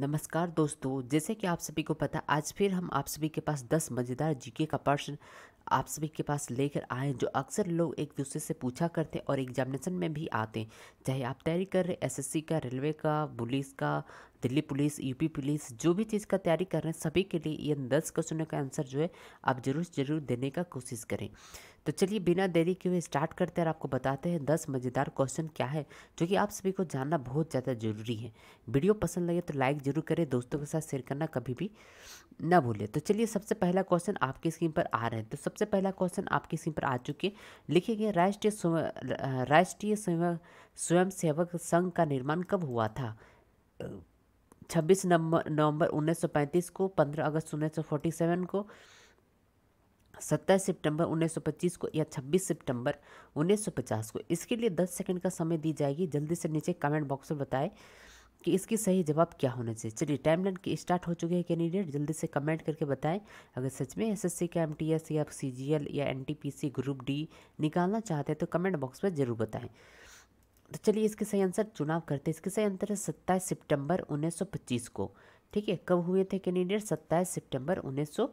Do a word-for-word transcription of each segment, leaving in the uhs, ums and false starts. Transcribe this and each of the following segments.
नमस्कार दोस्तों, जैसे कि आप सभी को पता, आज फिर हम आप सभी के पास दस मज़ेदार जीके का प्रश्न आप सभी के पास लेकर आए हैं जो अक्सर लोग एक दूसरे से पूछा करते हैं और एग्जामिनेशन में भी आते हैं। चाहे आप तैयारी कर रहे एसएससी का, रेलवे का, पुलिस का, दिल्ली पुलिस, यूपी पुलिस, जो भी चीज़ का तैयारी कर रहे हैं, सभी के लिए ये दस क्वेश्चनों का आंसर जो है आप ज़रूर ज़रूर देने का कोशिश करें। तो चलिए बिना देरी किए स्टार्ट करते हैं और आपको बताते हैं दस मज़ेदार क्वेश्चन क्या है जो कि आप सभी को जानना बहुत ज़्यादा ज़रूरी है। वीडियो पसंद लगे तो लाइक ज़रूर करें, दोस्तों के साथ शेयर करना कभी भी ना भूलें। तो चलिए सबसे पहला क्वेश्चन आपकी स्क्रीन पर आ रहे हैं। तो सबसे पहला क्वेश्चन आपकी स्क्रीन पर आ चुके हैं। लिखेंगे राष्ट्रीय राष्ट्रीय स्वयं सेवक संघ का निर्माण कब हुआ था? छब्बीस नवंबर उन्नीस सौ पैंतीस को, पंद्रह अगस्त उन्नीस सौ फोर्टी सेवन को, सत्ताईस सितंबर उन्नीस सौ पच्चीस को या छब्बीस सितंबर उन्नीस सौ पचास को। इसके लिए दस सेकंड का समय दी जाएगी। जल्दी से नीचे कमेंट बॉक्स में बताएं कि इसकी सही जवाब क्या होना चाहिए। चलिए टाइमलाइन की स्टार्ट हो चुके हैं कैंडिडेट, जल्दी से कमेंट करके बताएं अगर सच में एसएससी का एमटीएस या सीजीएल या एनटीपीसी ग्रुप डी निकालना चाहते हैं तो कमेंट बॉक्स में ज़रूर बताएँ। तो चलिए इसके सही आंसर चुनाव करते हैं। इसके सही आंसर है सत्ताईस सितम्बर उन्नीस सौ पच्चीस को। ठीक है, कब हुए थे कैंडिडेट? सत्ताईस सितम्बर उन्नीस सौ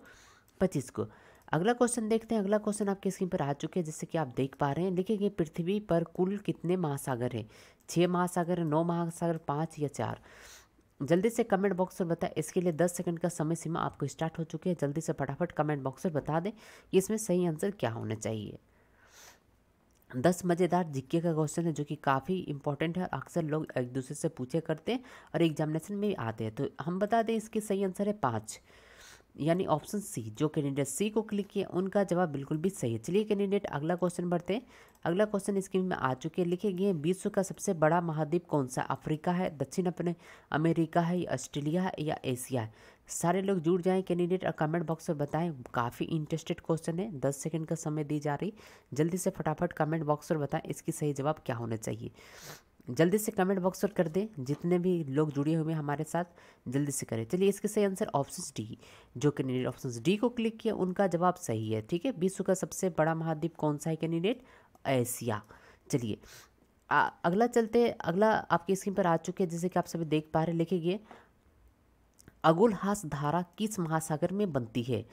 पच्चीस को। अगला क्वेश्चन देखते हैं। अगला क्वेश्चन आपके स्क्रीन पर आ चुके हैं जैसे कि आप देख पा रहे हैं। लिखेंगे पृथ्वी पर कुल कितने महासागर हैं? छः महासागर, नौ महासागर, पाँच या चार? जल्दी से कमेंट बॉक्स में बताएं। इसके लिए दस सेकंड का समय सीमा आपको स्टार्ट हो चुकी है। जल्दी से फटाफट कमेंट बॉक्स में बता दें कि इसमें सही आंसर क्या होना चाहिए। दस मज़ेदार जीके का क्वेश्चन है जो कि काफ़ी इंपॉर्टेंट है, अक्सर लोग एक दूसरे से पूछे करते हैं और एग्जामिनेशन में आते हैं। तो हम बता दें इसके सही आंसर है पाँच, यानी ऑप्शन सी। जो कैंडिडेट सी को क्लिक किया उनका जवाब बिल्कुल भी सही है। चलिए कैंडिडेट अगला क्वेश्चन बढ़ते हैं। अगला क्वेश्चन स्क्रीन में आ चुके हैं। लिखे गए विश्व का सबसे बड़ा महाद्वीप कौन सा? अफ्रीका है, दक्षिण अपने अमेरिका है, ऑस्ट्रेलिया है या एशिया है? सारे लोग जुड़ जाएं कैंडिडेट और कमेंट बॉक्स में बताएं। काफ़ी इंटरेस्टेड क्वेश्चन है, दस सेकेंड का समय दी जा रही। जल्दी से फटाफट कमेंट बॉक्स में बताएं इसकी सही जवाब क्या होना चाहिए। जल्दी से कमेंट बॉक्स पर कर दें जितने भी लोग जुड़े हुए हैं हमारे साथ, जल्दी से करें। चलिए इसके सही आंसर ऑप्शन डी। जो कैंडिडेट ऑप्शन डी को क्लिक किया उनका जवाब सही है। ठीक है, विश्व का सबसे बड़ा महाद्वीप कौन सा है कैंडिडेट? एशिया। चलिए अगला चलते हैं। अगला आपकी स्क्रीन पर आ चुके हैं जैसे कि आप सभी देख पा रहे। लिखे गए अगुलहास धारा किस महासागर में बनती है?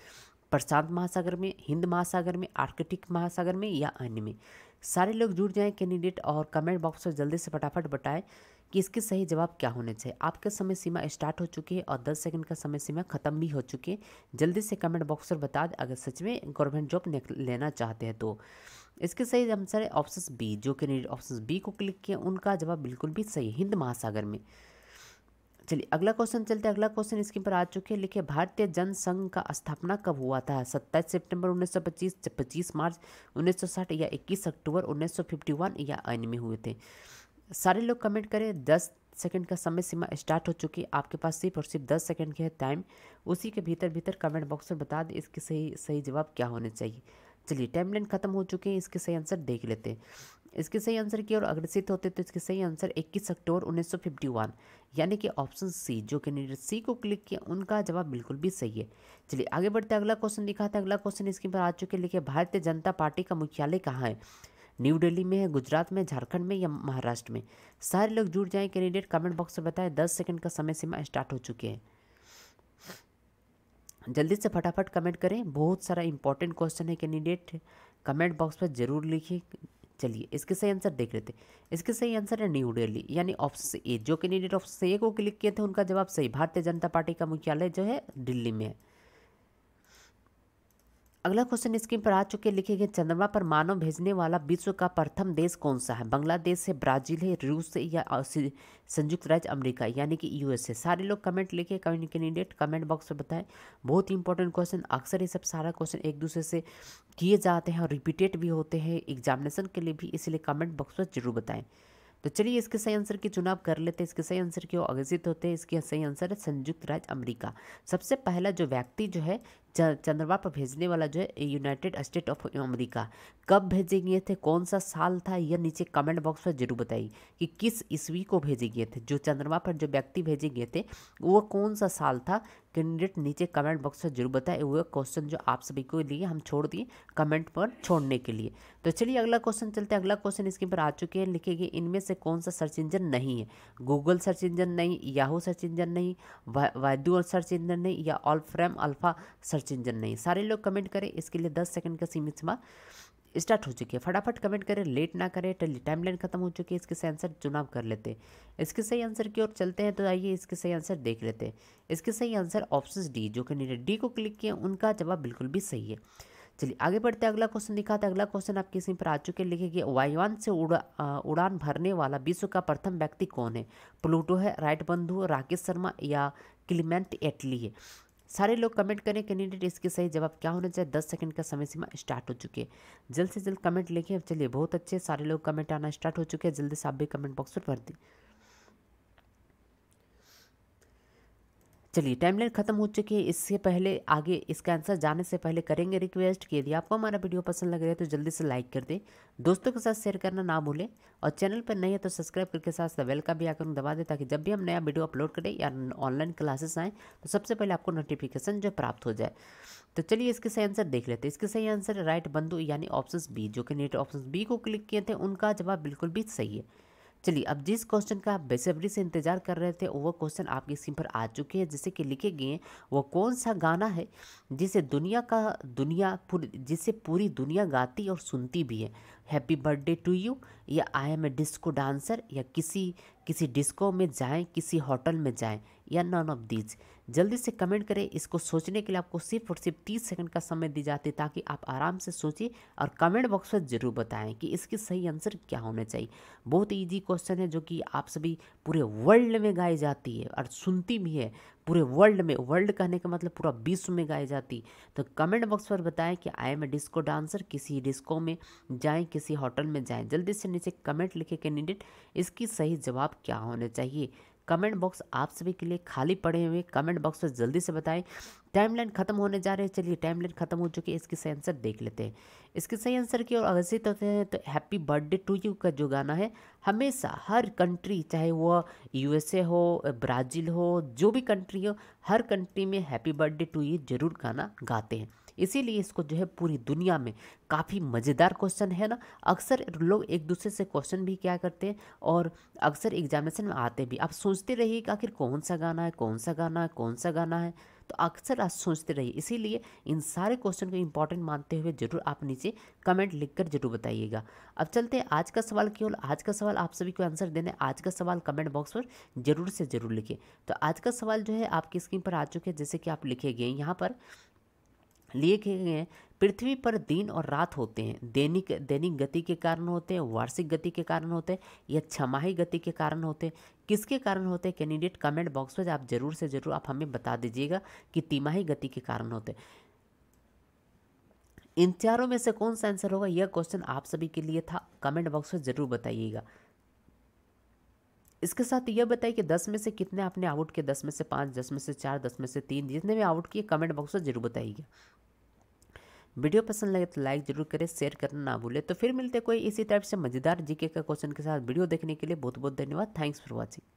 प्रशांत महासागर में, हिंद महासागर में, आर्कटिक महासागर में या अन्य में? सारे लोग जुड़ जाएं कैंडिडेट और कमेंट बॉक्स में जल्दी से फटाफट बताएं कि इसके सही जवाब क्या होने चाहिए। आपका समय सीमा स्टार्ट हो चुकी है और दस सेकंड का समय सीमा खत्म भी हो चुकी है। जल्दी से कमेंट बॉक्स पर बता दें अगर सच में गवर्नमेंट जॉब लेना चाहते हैं तो। इसके सही आंसर है ऑप्शन बी। जो कैंडिडेट ऑप्शन बी को क्लिक किया उनका जवाब बिल्कुल भी सही है, हिंद महासागर में। चलिए अगला क्वेश्चन चलते हैं। अगला क्वेश्चन इसके पर आ चुके हैं। लिखे भारतीय जनसंघ का स्थापना कब हुआ था? सत्ताईस सितंबर उन्नीस सौ पच्चीस, पच्चीस मार्च उन्नीस सौ साठ या इक्कीस अक्टूबर उन्नीस सौ इक्यावन या अन्य में हुए थे? सारे लोग कमेंट करें। दस सेकंड का समय सीमा स्टार्ट हो चुकी है। आपके पास सिर्फ और सिर्फ दस सेकंड की है टाइम, उसी के भीतर भीतर कमेंट बॉक्स में बता दें इसके सही सही जवाब क्या होने चाहिए। चलिए टाइमलाइन खत्म हो चुके हैं, इसके सही आंसर देख लेते हैं। इसके सही आंसर की ओर अग्रसित होते तो इसके सही आंसर इक्कीस अक्टूबर उन्नीस सौ इक्यावन, यानी कि ऑप्शन सी। जो कैंडिडेट सी को क्लिक किया उनका जवाब बिल्कुल भी सही है। चलिए आगे बढ़ते हैं। अगला क्वेश्चन दिखाते हैं। अगला क्वेश्चन इसके पर आ चुके हैं। लिखिए भारतीय जनता पार्टी का मुख्यालय कहाँ है? न्यू दिल्ली में है, गुजरात में, झारखंड में या महाराष्ट्र में? सारे लोग जुड़ जाएँ कैंडिडेट, कमेंट बॉक्स में बताएं। दस सेकेंड का समय सीमा स्टार्ट हो चुकी है। जल्दी से फटाफट कमेंट करें। बहुत सारा इंपॉर्टेंट क्वेश्चन है कैंडिडेट, कमेंट बॉक्स पर जरूर लिखिए। चलिए इसके सही आंसर देख लेते हैं। इसके सही आंसर है न्यू दिल्ली, यानी ऑप्शन ए। जो कैंडिडेट ऑप्शन ए को क्लिक किए थे उनका जवाब सही। भारतीय जनता पार्टी का मुख्यालय जो है दिल्ली में है। अगला क्वेश्चन स्क्रीन पर आ चुके। लिखे गए चंद्रमा पर मानव भेजने वाला विश्व का प्रथम देश कौन सा है? बांग्लादेश है, ब्राजील है, रूस है या संयुक्त राज्य अमेरिका, यानी कि यूएस है? सारे लोग कमेंट लिखे कैंडिडेट, कमेंट बॉक्स में बताएं। बहुत इंपॉर्टेंट क्वेश्चन, अक्सर ये सब सारा क्वेश्चन एक दूसरे से किए जाते हैं और रिपीटेड भी होते हैं एग्जामिनेशन के लिए भी, इसलिए कमेंट बॉक्स में जरूर बताएँ। तो चलिए इसके सही आंसर की चुनाव कर लेते हैं। इसके सही आंसर क्यों अग्रसित होते हैं? इसके सही आंसर है संयुक्त राज्य अमेरिका। सबसे पहला जो व्यक्ति जो है चंद्रमा पर भेजने वाला जो है यूनाइटेड स्टेट ऑफ अमेरिका, कब भेजेंगे थे, कौन सा साल था, यह नीचे कमेंट बॉक्स में जरूर बताइए कि किस ईस्वी को भेजेंगे थे। जो चंद्रमा पर जो व्यक्ति भेजेंगे थे वो कौन सा साल था, कैंडिडेट नीचे कमेंट बॉक्स में जरूर बताएं। वो क्वेश्चन जो आप सभी को लिए हम छोड़ दिए कमेंट पर छोड़ने के लिए। तो चलिए अगला क्वेश्चन चलते हैं। अगला क्वेश्चन इसके पर आ चुके हैं, लिखेंगे इनमें से कौन सा सर्च इंजन नहीं है। गूगल सर्च इंजन नहीं, याहू सर्च इंजन नहीं, वायदू सर्च इंजन नहीं या Wolfram Alpha search engine नहीं। सारे लोग कमेंट करें, इसके लिए दस सेकंड का सीमित समय स्टार्ट हो चुकी है। फटाफट कमेंट करें, लेट ना करें। टाइमलाइन खत्म हो चुकी है, इसके सही आंसर चुनाव कर लेते हैं। इसके सही आंसर की ओर चलते हैं, तो आइए इसके सही आंसर देख लेते हैं। इसके सही आंसर ऑप्शन डी, जो कैंडिडेट डी को क्लिक किए उनका जवाब बिल्कुल भी सही है। चलिए आगे बढ़ते हैं, अगला क्वेश्चन दिखाते हैं। अगला क्वेश्चन आपके स्क्रीन पर आ चुके हैं, लिखेंगे वायुयान से उड़ा उड़ान भरने वाला विश्व का प्रथम व्यक्ति कौन है। प्लूटो है, राइट बंधु, राकेश शर्मा या क्लीमेंट एटली है। सारे लोग कमेंट करें कैंडिडेट, इसके सही जवाब क्या होना चाहिए। दस सेकंड का समय सीमा स्टार्ट हो चुकी है, जल्द से जल्द कमेंट लिखें। चलिए बहुत अच्छे, सारे लोग कमेंट आना स्टार्ट हो चुके हैं, जल्दी से आप भी कमेंट बॉक्स पर भर दें। चलिए टाइमलाइन खत्म हो चुकी है, इससे पहले आगे इसका आंसर जाने से पहले करेंगे रिक्वेस्ट कि यदि आपको हमारा वीडियो पसंद लग रहा है तो जल्दी से लाइक कर दें, दोस्तों के साथ शेयर करना ना भूलें और चैनल पर नहीं है तो सब्सक्राइब करके साथ बेल का भी आइकन दबा दें, ताकि जब भी हम नया वीडियो अपलोड करें या ऑनलाइन क्लासेस आएँ तो सबसे पहले आपको नोटिफिकेशन जो प्राप्त हो जाए। तो चलिए इसके सही आंसर देख लेते हैं। इसके सही आंसर राइट बंधु यानी ऑप्शन बी, जो कि नेट ऑप्शन बी को क्लिक किए थे उनका जवाब बिल्कुल भी सही है। चलिए अब जिस क्वेश्चन का आप बेसब्री से इंतजार कर रहे थे वो क्वेश्चन आपकी स्क्रीन पर आ चुके हैं, जिसे कि लिखे गए हैं वो कौन सा गाना है जिसे दुनिया का दुनिया पूरी जिसे पूरी दुनिया गाती और सुनती भी है। हैप्पी बर्थडे टू यू या I am a disco dancer या किसी किसी डिस्को में जाएं, किसी होटल में जाएं या नॉन ऑफ दीज। जल्दी से कमेंट करें, इसको सोचने के लिए आपको सिर्फ और सिर्फ तीस सेकंड का समय दी जाती है, ताकि आप आराम से सोचिए और कमेंट बॉक्स पर जरूर बताएं कि इसकी सही आंसर क्या होना चाहिए। बहुत इजी क्वेश्चन है जो कि आप सभी पूरे वर्ल्ड में गाई जाती है और सुनती भी है पूरे वर्ल्ड में। वर्ल्ड कहने का मतलब पूरा विश्व में गाई जाती। तो कमेंट बॉक्स पर बताएं कि I am a disco dancer, किसी डिस्को में जाएं, किसी होटल में जाएं। जल्दी से नीचे कमेंट लिखे कैंडिडेट, इसकी सही जवाब क्या होना चाहिए। कमेंट बॉक्स आप सभी के लिए खाली पड़े हुए, कमेंट बॉक्स पर जल्दी से बताएं। टाइमलाइन खत्म होने जा रहे हैं, चलिए टाइमलाइन खत्म हो चुकी है, इसके सही आंसर देख लेते हैं। इसके सही आंसर की ओर अग्रसित होते हैं तो हैप्पी बर्थडे टू यू का जो गाना है हमेशा हर कंट्री, चाहे वो यूएसए हो, ब्राज़ील हो, जो भी कंट्री हो, हर कंट्री में हैप्पी बर्थडे टू यू जरूर गाना गाते हैं, इसीलिए इसको जो है पूरी दुनिया में। काफ़ी मज़ेदार क्वेश्चन है ना, अक्सर लोग एक दूसरे से क्वेश्चन भी क्या करते हैं और अक्सर एग्जामिनेशन में आते भी। आप सोचते रहिए कि आखिर कौन सा गाना है, कौन सा गाना है, कौन सा गाना है, तो अक्सर आप सोचते रहिए। इसीलिए इन सारे क्वेश्चन को इंपॉर्टेंट मानते हुए जरूर आप नीचे कमेंट लिखकर जरूर बताइएगा। अब चलते हैं आज का सवाल केवल। आज का सवाल आप सभी को आंसर देने, आज का सवाल कमेंट बॉक्स पर जरूर से ज़रूर लिखें। तो आज का सवाल जो है आपकी स्क्रीन पर आ चुके हैं, जैसे कि आप लिखे गए यहाँ पर लिखे गए हैं। पृथ्वी पर दिन और रात होते हैं, दैनिक दैनिक गति के कारण होते हैं, वार्षिक गति के कारण होते हैं या छमाही गति के कारण होते हैं, किसके कारण होते हैं। कैंडिडेट कमेंट बॉक्स पर आप जरूर से ज़रूर आप हमें बता दीजिएगा कि तिमाही गति के कारण होते हैं। इन चारों में से कौन सा आंसर होगा, यह क्वेश्चन आप सभी के लिए था, कमेंट बॉक्स पर ज़रूर बताइएगा। इसके साथ यह बताइए कि दस में से कितने आपने आउट किए, दस में से पाँच, दस में से चार, दस में से तीन, जितने भी आउट किए कमेंट बॉक्स पर जरूर बताइएगा। वीडियो पसंद लगे तो लाइक जरूर करें, शेयर करना ना भूलें। तो फिर मिलते कोई इसी टाइप से मज़ेदार जीके का क्वेश्चन के साथ। वीडियो देखने के लिए बहुत बहुत धन्यवाद। Thanks for watching.